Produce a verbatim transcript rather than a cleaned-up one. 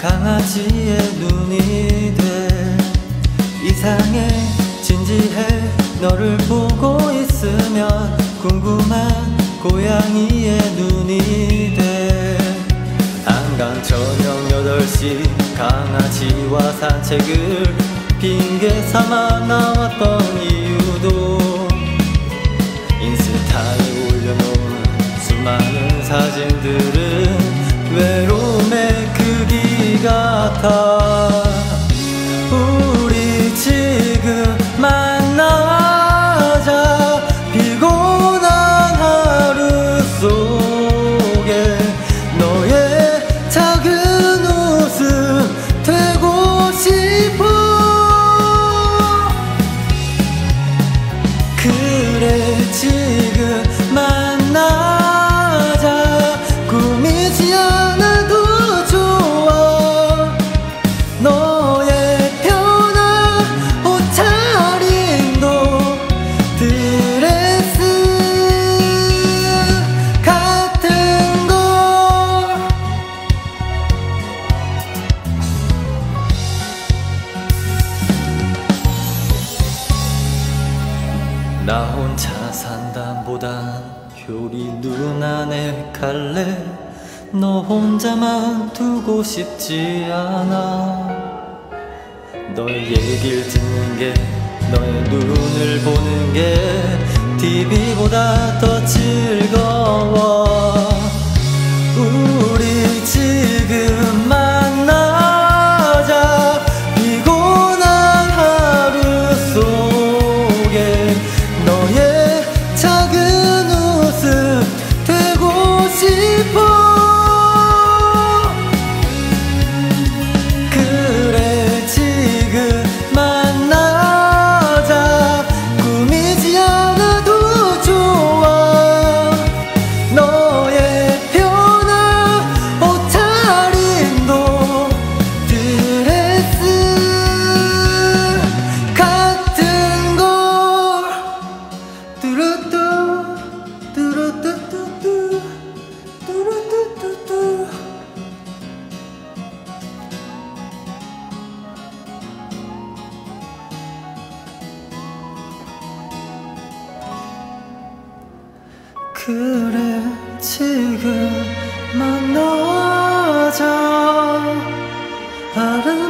강아지의 눈이 돼. 이상해 진지해 너를 보고 있으면 궁금한 고양이의 눈이 돼. 한강 저녁 여덟 시 강아지와 산책을 핑계 삼아 나왔던 이유도 인스타에 올려놓은 수많은 사진들은 외로움의 크기 같아. 우리 지금 만나자. 피곤한 하루 속에 너의 작은 웃음 되고 싶어. 그래 지금 만나자. 꾸미지 않아도 좋아. 너의 편한 옷차림도 드레스 같은 거. 나 혼자 산담보단 효리 누나네 갈래. 너 혼자만 두고 싶지 않아. 너의 얘기를 듣는 게 너의 눈을 보는 게 티비보다 더 즐거워. 우리 지금 만나자. 피곤한 하루 속에 너의 작은 웃음 되고 싶어. 그래 지금 만나자. 꾸미지 않아도 좋아. 너의 편한 옷차림도 드레스 같은 걸. 뚜루뚜 뚜루뚜뚜뚜 뚜루뚜뚜뚜. 그래 지금 만나자. 아름